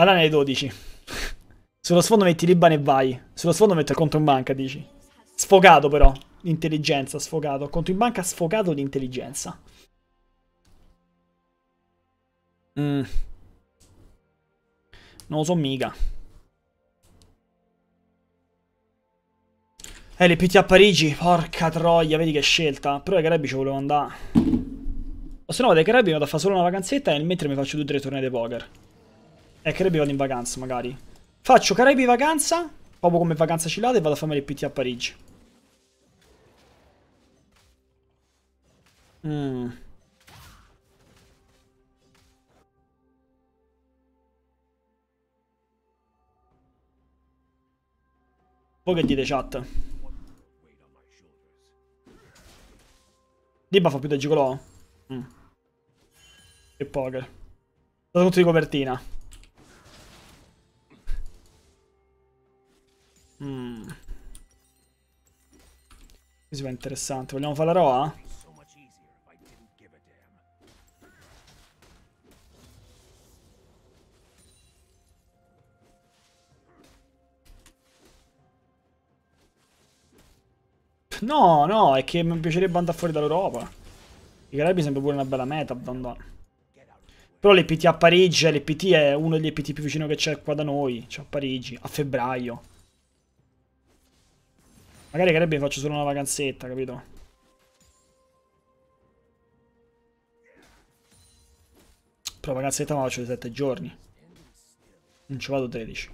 Allora ne hai 12. Sullo sfondo metti Liban e vai. Sullo sfondo metto il conto in banca, dici. Sfocato però. L'intelligenza, sfocato. Conto in banca, sfocato l'intelligenza. Non lo so mica. L'EPT a Parigi, porca troia, vedi che scelta. Però ai Caraibi ci volevo andare. O se no vado ai Caraibi, vado a fare solo una vacanzetta e nel mentre mi faccio 2 o 3 tornei di poker. E ai Caraibi vado in vacanza magari. Faccio Caraibi vacanza, proprio come vacanza cilata, e vado a farmi l'EPT a Parigi. Voi che dite, chat? Liba fa più da gigolò? Che poker. Dato punto di copertina. Qui si fa interessante. Vogliamo fare la roba? No, no, è che mi piacerebbe andare fuori dall'Europa. I Caraibi sembra pure una bella meta, abbandono. Però l'EPT a Parigi, l'EPT è uno degli EPT più vicino che c'è qua da noi, cioè a Parigi, a febbraio. Magari ai Caraibi mi faccio solo una vacanzetta, capito? Però la vacanzetta me la faccio di 7 giorni. Non ci vado 13.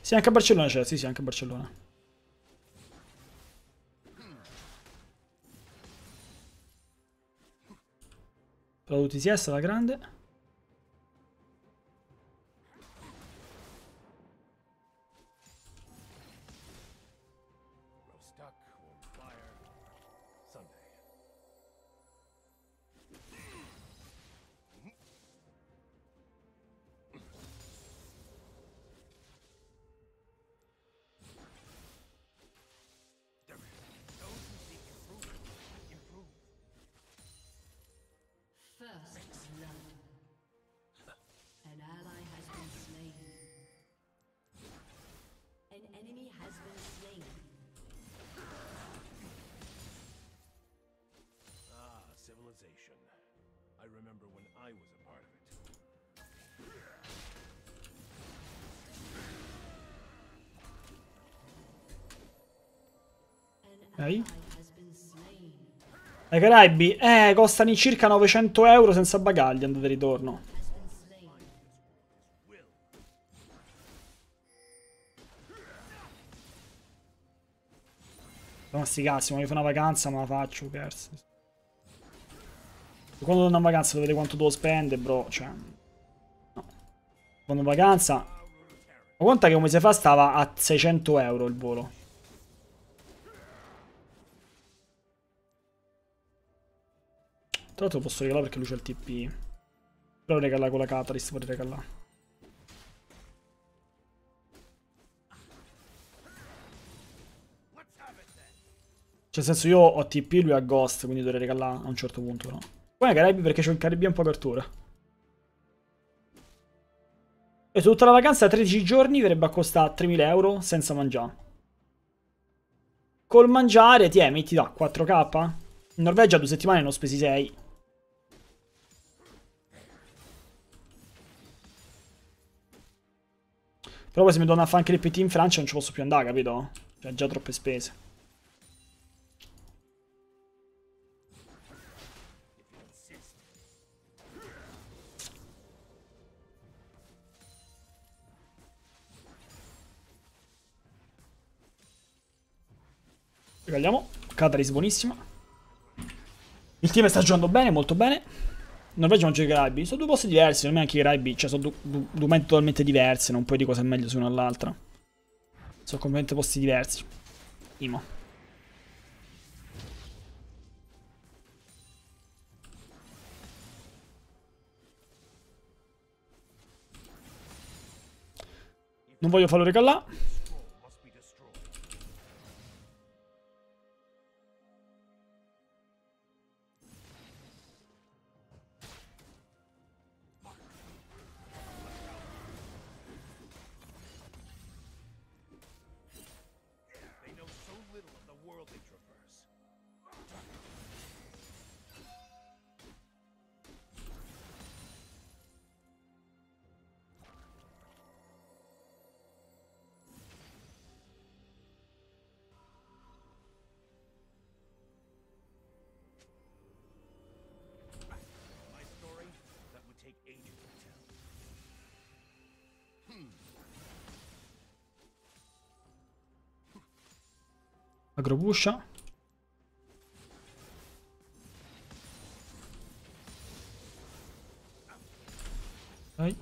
Sì, anche a Barcellona c'è, sì, anche a Barcellona. Prodotti siesta, la grande. I remember when I was a part of it. Ai Caraibi, costano in circa 900 euro senza bagagli, andate e ritorno. Ma sti cazzi, voglio fare una vacanza, ma la faccio, perso. Quando torno in vacanza vedete quanto devo spendere, bro, cioè... No. Quando in vacanza... Ma conta che un mese fa stava a 600 euro il volo. Tra l'altro lo posso regalare perché lui c'ha il TP. Però regalare con la Catalyst, vorrei regalare. Cioè, nel senso, io ho TP, lui ha Ghost, quindi dovrei regalare a un certo punto, però. Poi ai Caraibi perché c'ho il Caribbean po' apertura. E tutta la vacanza, 13 giorni, verrebbe a costare 3.000 euro senza mangiare. Col mangiare, metti da 4k. In Norvegia 2 settimane ne ho spesi 6. Però poi se mi torna a fare anche l'EPT in Francia non ci posso più andare, capito? Cioè, già troppe spese. Regaliamo, Catalyst buonissima. Il team sta giocando bene, molto bene. Norvegia non gioca i Caraibi. Sono due posti diversi, non è anche i Caraibi, cioè sono due menti totalmente diverse, non puoi dire cosa è meglio su una all'altra. Sono completamente posti diversi. Imo. Non voglio farlo recallare. Agrobuscia. Dai.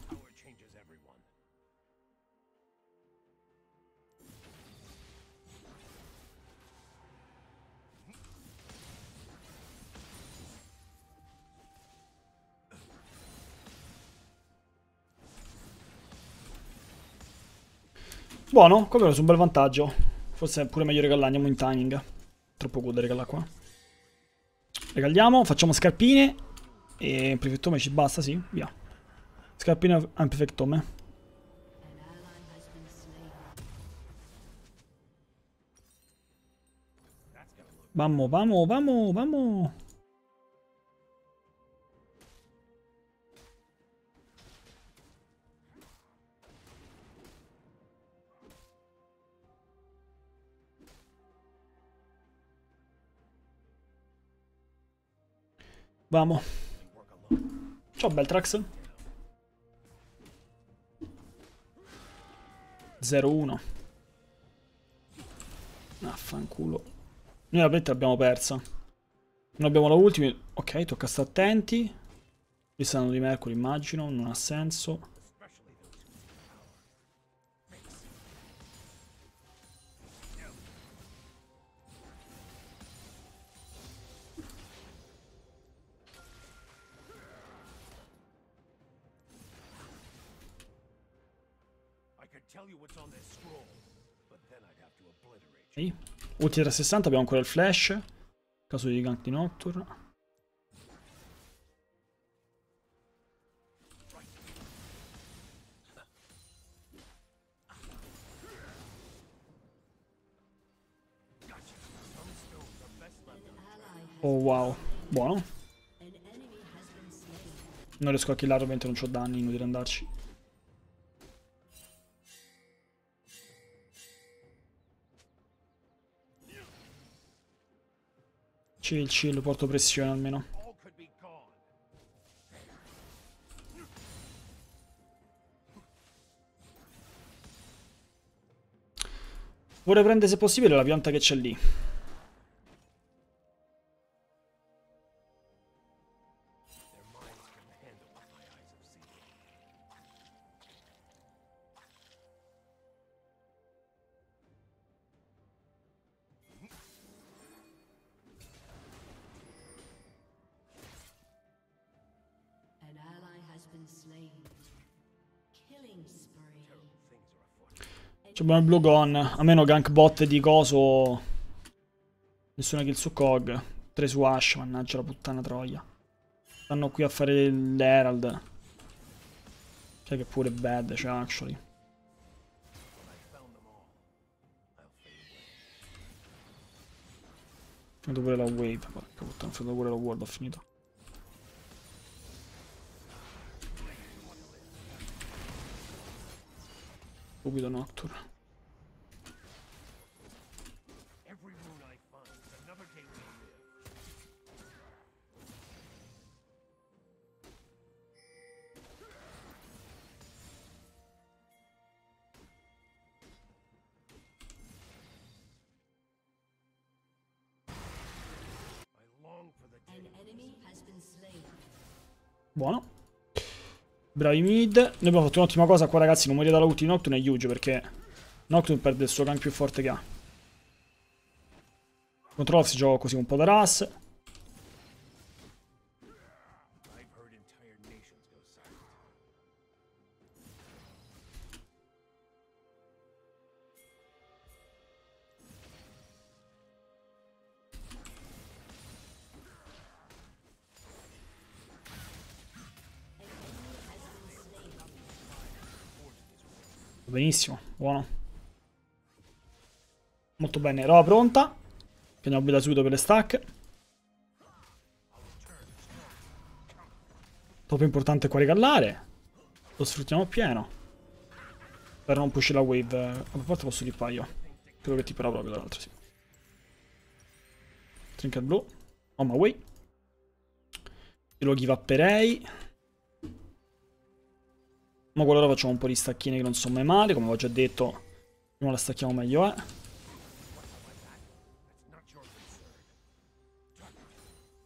Buono, come ho preso un bel vantaggio. Forse è pure meglio regalare, andiamo in timing. Troppo good regalare qua. Regaliamo, facciamo scarpine. E perfettome ci basta, sì, via. Scarpine a perfettome. Vamo, vamo, vamo, vamo. Vamo. Ciao Beltrax. 0-1. Affanculo. Noi la pletta l'abbiamo persa. Non abbiamo la ultima. Ok, tocca stare attenti. Qui stanno di Mercury, immagino. Non ha senso. Ulti 360, abbiamo ancora il flash. Caso di gank di Nocturne. Oh wow, buono. Non riesco a killarlo, ovviamente non c'ho danni, inutile andarci. Chill, chill, porto pressione almeno. Vorrei prendere, se possibile, la pianta che c'è lì. Abbiamo il Blue Gone, a meno gank bot di coso. Nessuna kill su Kog. 3 su Ash, mannaggia la puttana troia. Stanno qui a fare l'Herald. Cioè che pure è bad, cioè actually. Ho finito pure la Wave, porca puttana, ho finito pure la World, ho finito. Subito Nocturne. Buono. Bravi mid. Noi abbiamo fatto un'ottima cosa qua, ragazzi. Non morire dalla ulti di Nocturne è huge, perché Nocturne perde il suo gank più forte che ha. Control si gioca così un po' da Ras. Benissimo, buono. Molto bene, roba pronta. Prendiamo build subito per le stack. Dopo è importante qua regallare. Lo sfruttiamo pieno. Per non push la wave. A parte posso tippare io. Credo che tipperò proprio dall'altro, sì. Trinket blu. On my way. Io lo give upperei. Ma qualora facciamo un po' di stacchine che non sono mai male. Come ho già detto, prima la stacchiamo meglio, eh.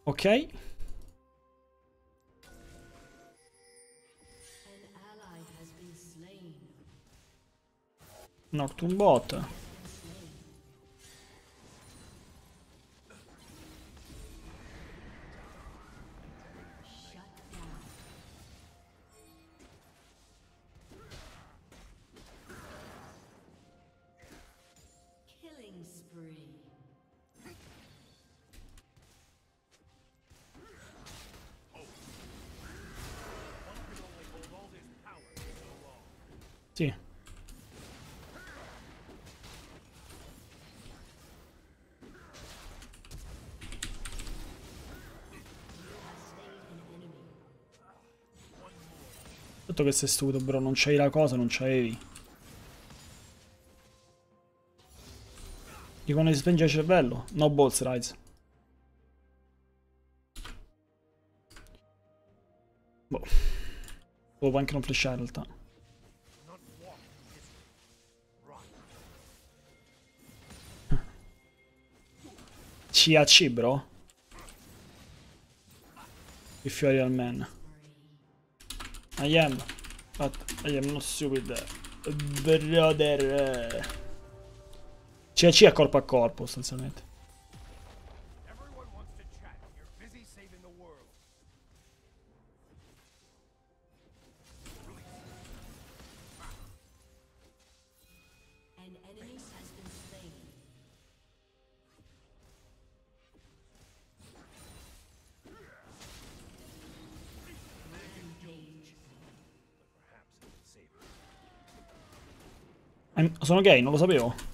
Ok. Nocturne bot. Sì. Tutto che sei stupido, bro, non c'hai la cosa, non c'avevi. Dico, non spinge il cervello. No balls, Rise. Boh. Dovevo anche non flashare in realtà. CAC, bro. I fiori al man. I am not stupid. Brother. CAC a corpo a corpo, sostanzialmente. Sono gay, non lo sapevo.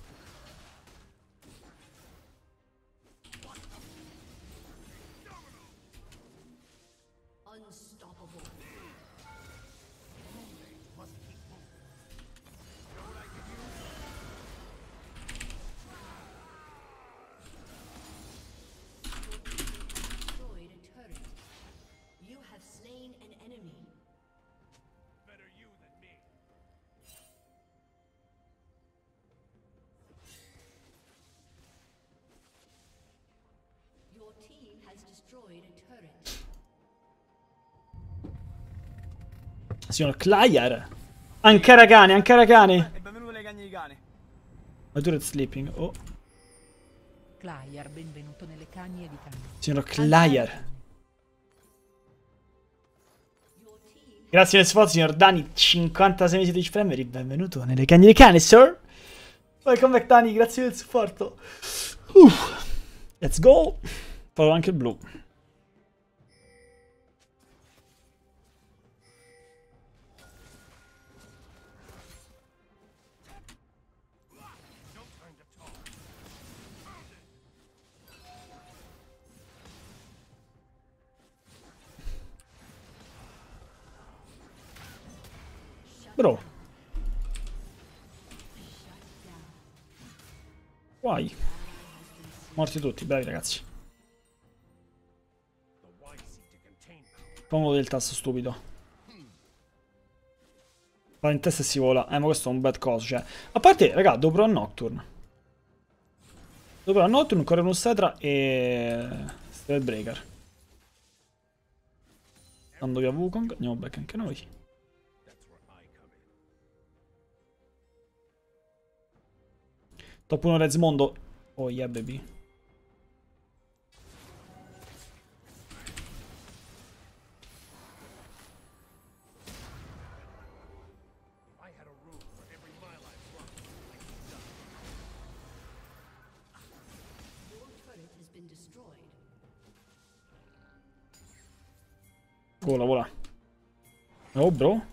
Signor Clayer. Ancora cane, ancora cane. Benvenuto nei cagni di cane. Ma tu eri sleeping, oh. Clayer, benvenuto nelle cagne di cane. Signor Clayer. Grazie per sforzo, signor Dani. 56 mesi di Premier. Benvenuto nelle cagne di cane, sir. Welcome back, Dani. Grazie del supporto. Let's go. Farò anche il blu. Bro. Guai. Morti tutti, bravi ragazzi. Pongo del tasto stupido. Va in testa e si vola. Ma questo è un bad coso, cioè. A parte, raga, dopo provare Nocturne. Dopo provare Nocturne, correre uno Setra e... Spellbreaker. Andando via Wukong, andiamo back anche noi. Top 1 Rezmondo. Oh yeah baby. Vola, vola. Oh bro.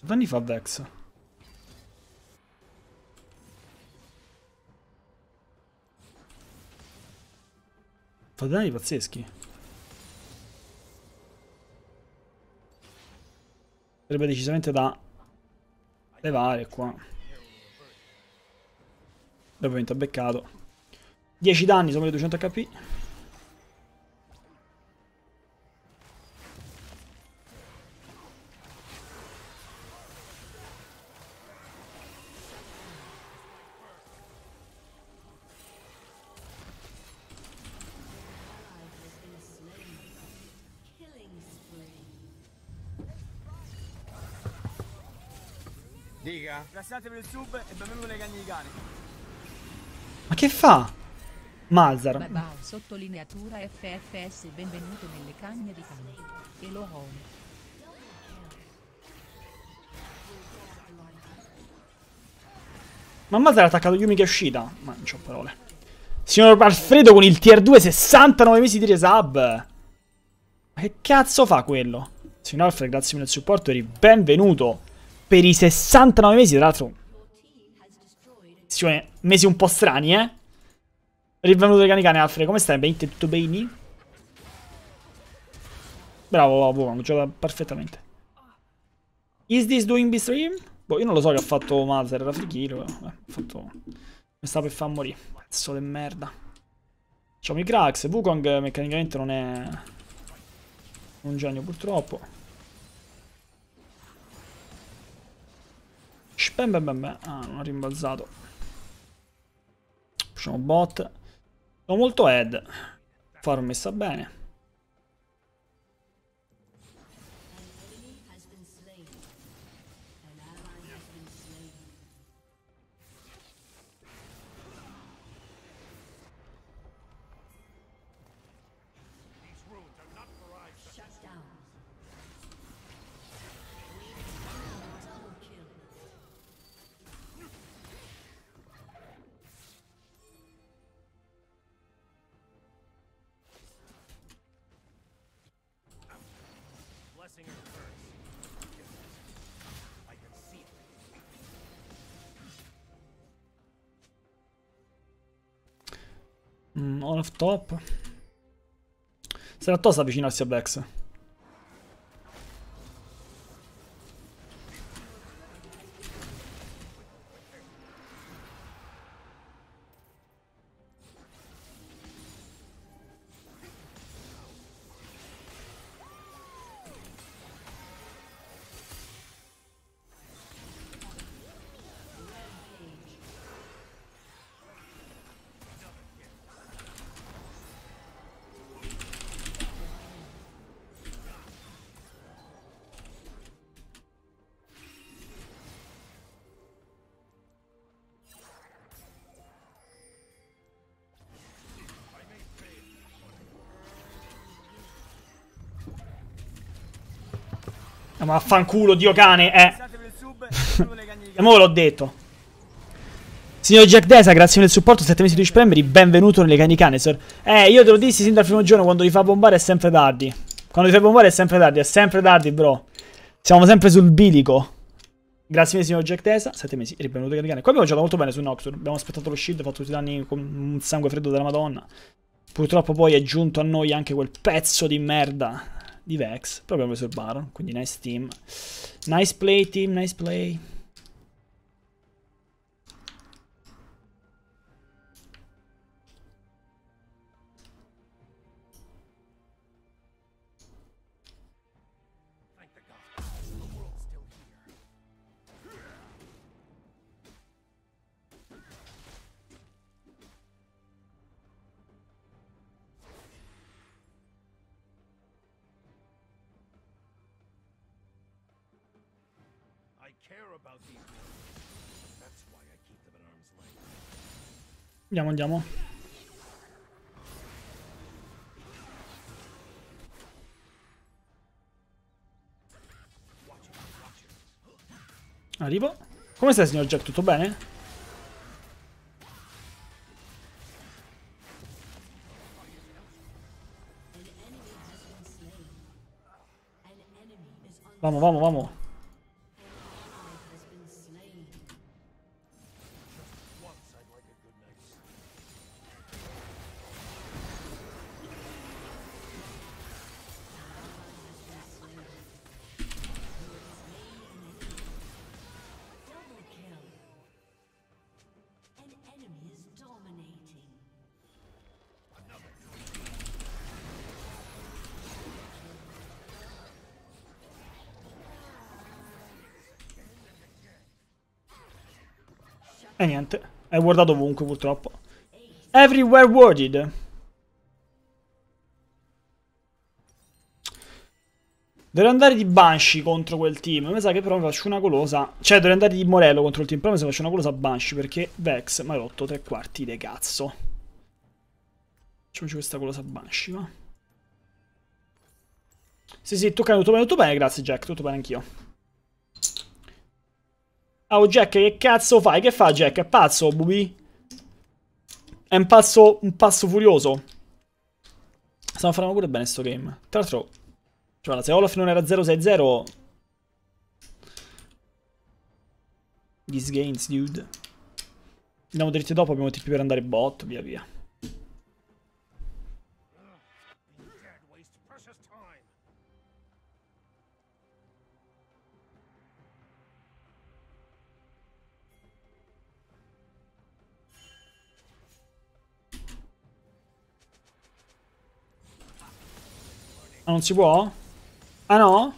Danni fa Vex? Fa danni pazzeschi. Sarebbe decisamente da levare qua. Ovviamente ha beccato 10 danni, sono le 200 HP. Dica, grazie per il sub e benvenuto nei cagni di cane. Ma che fa? Malzar. Babau, sottolineatura FFS, benvenuto nelle cagne di cane. E lo ho. Ma Malzar ha attaccato Yumi che è uscita. Ma non c'ho parole. Signor Alfredo con il tier 2, 69 mesi di resub. Ma che cazzo fa quello? Signor Alfredo, grazie mille del supporto e benvenuto. Per i 69 mesi, tra l'altro, mesi un po' strani, eh? Rivenuto dai cani cane, Alfred, come stai? Ben, tutto bene? Bravo, buono, gioca perfettamente. Is this doing the stream? Boh, io non lo so che ha fatto Malzer, era frichino, però, ha fatto... Mi sta per far morire, cazzo di merda. Ciao mi cracks, Wukong meccanicamente non è... un genio, purtroppo. Ben. Ah, non ha rimbalzato. Facciamo bot. Sono molto head. Farò messa bene. Off top. Sarà tosta avvicinarsi a Vex. Ma affanculo, dio cane, eh. E mo' l'ho detto. Signor Jack Desa, grazie del supporto, 7 mesi di Spremeri, benvenuto nelle cani cane, sir. Io te lo dissi sin dal primo giorno, quando li fa bombare è sempre tardi. Quando li fa bombare è sempre tardi, bro. Siamo sempre sul bilico. Grazie mille, signor Jack Desa, 7 mesi, benvenuto nelle cani cane. Qua abbiamo giocato molto bene su Nocturne, abbiamo aspettato lo shield, fatto tutti i danni con un sangue freddo della madonna. Purtroppo poi è giunto a noi anche quel pezzo di merda di Vex, però abbiamo preso il Baron, quindi nice team. Nice play team, nice play. Andiamo, andiamo. Arrivo. Come stai, signor Jack? Tutto bene? Vamo, vamo, vamo. E niente, è guardato ovunque purtroppo. Everywhere worded. Dovrei andare di Banshee contro quel team. Mi sa che però mi faccio una golosa. Cioè dovrei andare di Morello contro il team. Però mi sa che faccio una golosa Banshee perché Vex mi ha rotto tre quarti de cazzo. Facciamoci questa golosa Banshee, va. Sì, sì, tocca tutto bene, grazie Jack, tutto bene anch'io. Oh Jack, che cazzo fai? Che fa Jack? È pazzo, Bubi? È un pazzo furioso. Stiamo facendo pure bene sto game. Tra l'altro, cioè, se Olaf non era 0-6-0... These games, dude. Andiamo dritti dopo, abbiamo TP per andare bot, via via. Non si può? Ah no?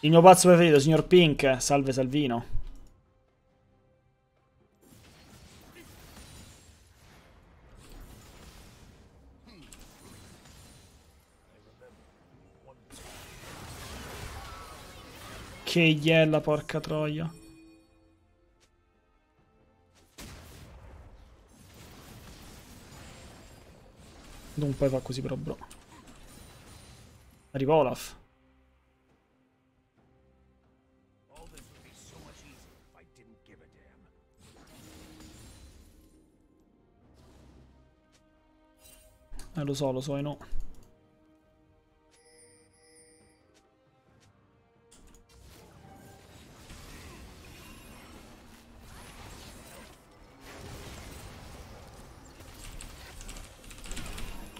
Il mio pazzo preferito, signor Pink. Salve Salvino. Che iella, porca troia. Non puoi far così però, bro. Arriva Olaf. Lo so, no.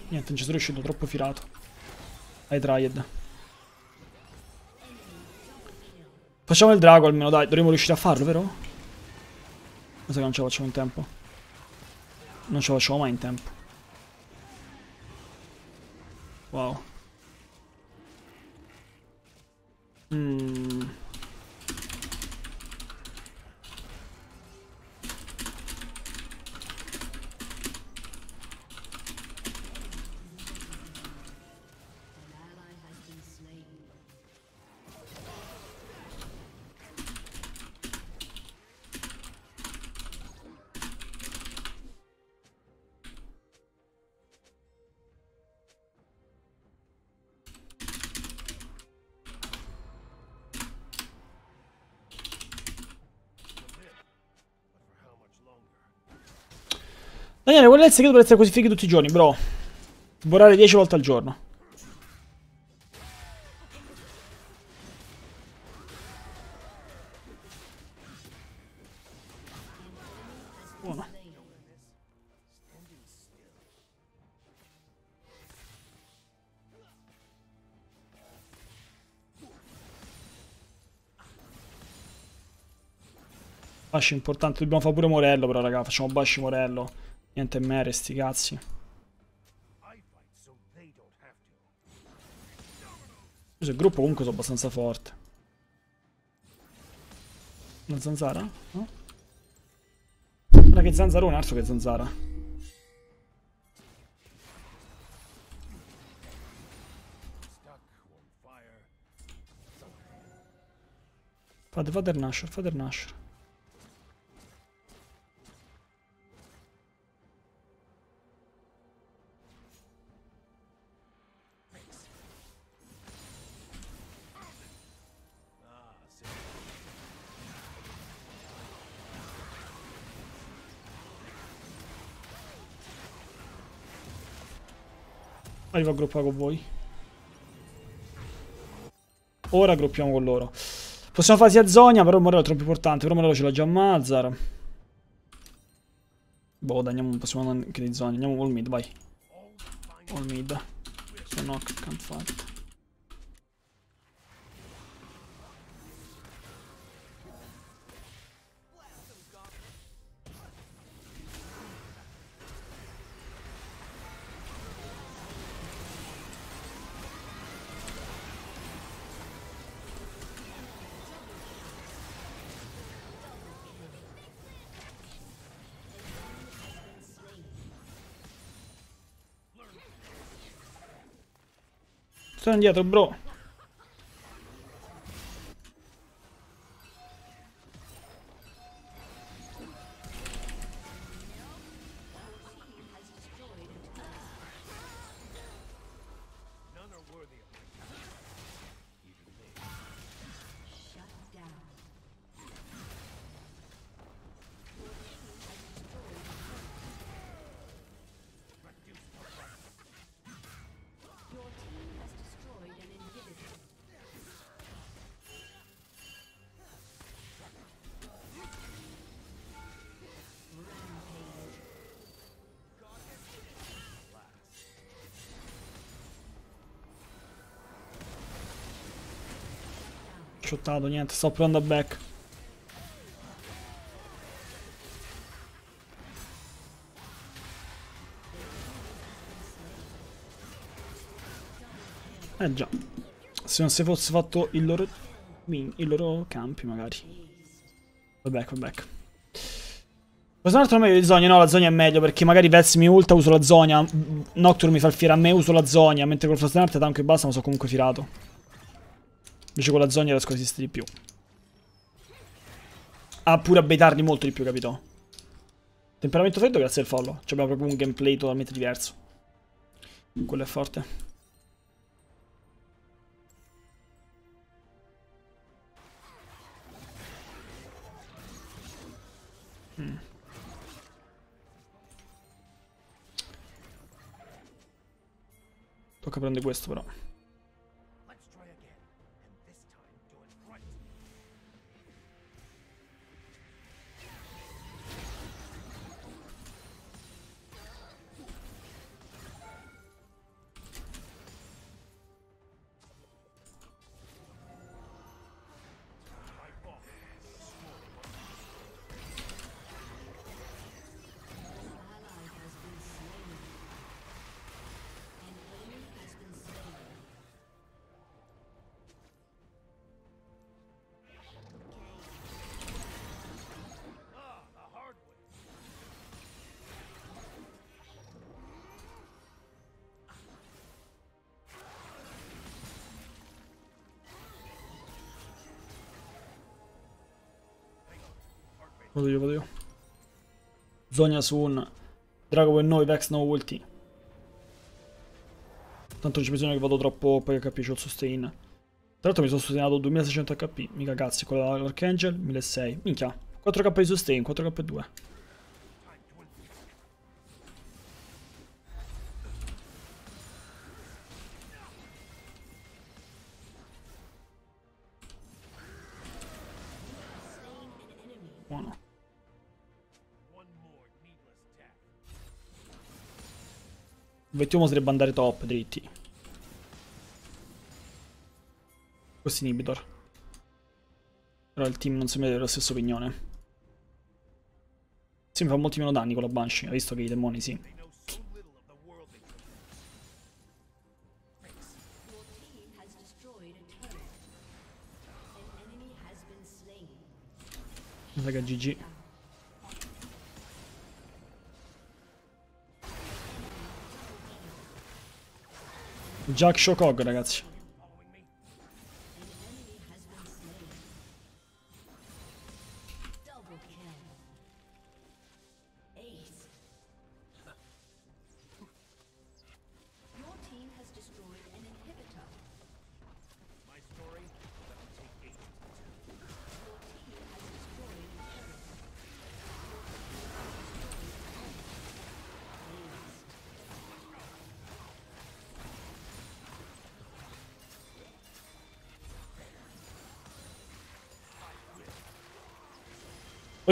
Niente, non ci sono riuscito, troppo firato. I tried. Facciamo il drago almeno, dai. Dovremmo riuscire a farlo, vero? Non so che non ce la facciamo in tempo. Non ce la facciamo mai in tempo. Wow. Daniele, qual è il segreto per essere così fighi tutti i giorni, bro? Sborrare 10 volte al giorno. Buono. Bash importante, dobbiamo fare pure Morello però, raga, facciamo Bash Morello. Niente mere, sti cazzi. Il gruppo comunque sono abbastanza forte. Una zanzara? No? Guarda che zanzarone, altro che zanzara. Fate il nasher, fate il nasher. arrivo a groppare con voi. Ora groppiamo con loro. Possiamo farsi a Zonia, però il morello è troppo importante. Però il morello ce l'ha già Mazzar. Boh, dai, andiamo, possiamo andare anche di Zonia. Andiamo all mid, vai. All mid. Se no, che canfate. Sto indietro, bro. Shottato, niente, sto provando a back. Eh già, se non si fosse fatto il loro campi magari. Va back. Questo è un altro meglio di Zonia? No, la Zonia è meglio perché magari Vez mi ulta, uso la Zonia. Nocturne mi fa il fiera a me, uso la Zonia. Mentre col Frost Nart tanco e basta, ma sono comunque tirato. Invece con la Zonia riesco a esistere di più. Ah, pure a baitarli molto di più, capito? Temperamento freddo grazie al follow. Cioè abbiamo proprio un gameplay totalmente diverso. Quello è forte. Tocca prendere questo però. Vado io. Zonia su un Drago per noi, Vex no ulti. Tanto non c'è bisogno che vado troppo per HP, c'ho il sustain. Tra l'altro mi sono sostenato 2600 HP, mica cazzi, con l'Archangel 1600, minchia, 4k di sustain, 4k2. L'obiettivo sarebbe andare top, dritti. Questo inhibitor. Però il team non sembra avere la stessa opinione. Sì, mi fa molti meno danni con la Banshee, hai visto che i demoni, sì. Raga, GG. Jack Shokog, ragazzi.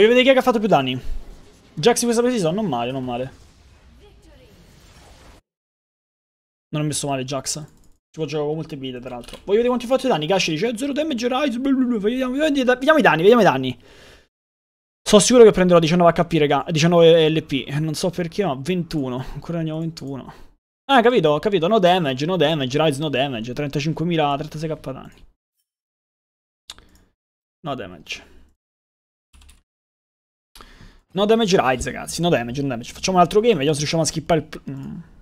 Voglio vedere chi è che ha fatto più danni. Jax in questa precisione, non male, non male. Non ho messo male Jax. Ci può giocare con molte vite, tra l'altro. Voglio vedere quanti ho fatto i danni. Gash dice 0 damage, rise. Vediamo i danni, vediamo i danni. Sono sicuro che prenderò 19 HP, raga. 19 LP. Non so perché, ma 21. Ancora andiamo 21. Ah, capito, ho capito. No damage, no damage, rise, no damage. 35.000, 36k danni. No damage. No damage rise, ragazzi. No damage, no damage. Facciamo un altro game, vediamo se riusciamo a skippare il...